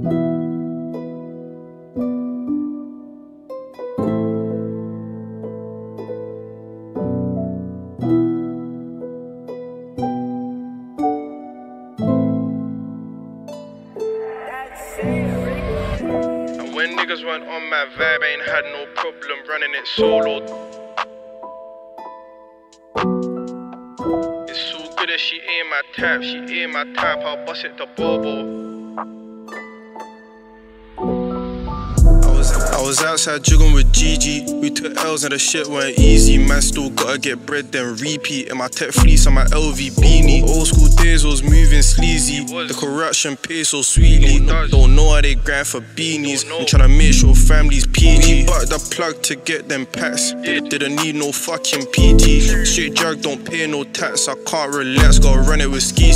When niggas weren't on my vibe, ain't had no problem running it solo. It's so good as she ain't my type, I'll bust it to Bobo. I was outside juggling with Gigi. We took L's and the shit weren't easy. Man still gotta get bread then repeat. In my tech fleece on my LV beanie. Old school days was moving sleazy. The corruption pays so sweetly. Don't know how they grind for beanies. I'm tryna make sure family's PG. But the plug to get them packs. Didn't need no fucking PT. Straight drug, don't pay no tax. I can't relax, gotta run it with Ski.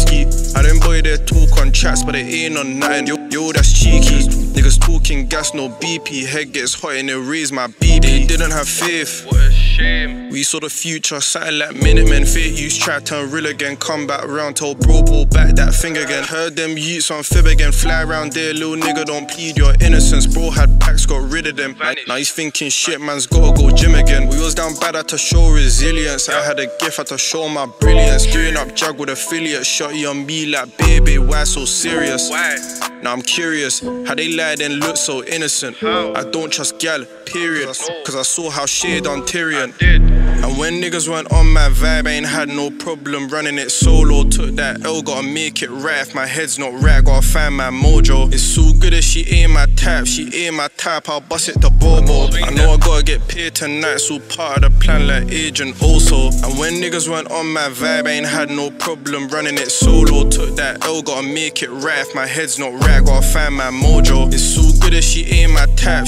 I didn't buy their talk on chats, but it ain't on nothing. Yo, that's cheeky. Niggas talking gas, no BP. Head gets hot and it raised my BB. They didn't have faith. What a shame. We saw the future, something like Minutemen. Fake use, try turn real again. Come back round, tell bro, pull back that thing again. Heard them youths on fib again. Fly round there, little nigga, don't plead your innocence. Bro had packs, got rid of them. Now he's thinking shit, man's gotta go gym again. We was down bad, had to show resilience. I had a gift, had to show my brilliance. Doing up jag with affiliate. Shotty on me like, baby, why so serious? Why? Now I'm curious, how they lied and looked so innocent. How? I don't trust gal, period. Cause I saw how she done Tyrion. And when niggas weren't on my vibe, I ain't had no problem running it solo. Took that L, gotta make it right. If my head's not right, gotta find my mojo. It's so good as she ain't my type, I'll bust it to Bobo. I know I gotta get paid tonight, so part of the plan like Agent Also. And when niggas weren't on my vibe, I ain't had no problem running it solo. Took that L, gotta make it right. If my head's not right, I gotta find my mojo. It's so good as she ain't my type,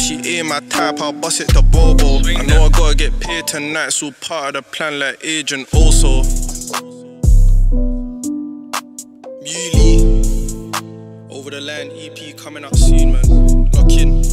I'll bust it to Bobo. I know I gotta get paid tonight, so part of the plan like Agent Also. Muley, Over the Land EP coming up soon, man. Lock in.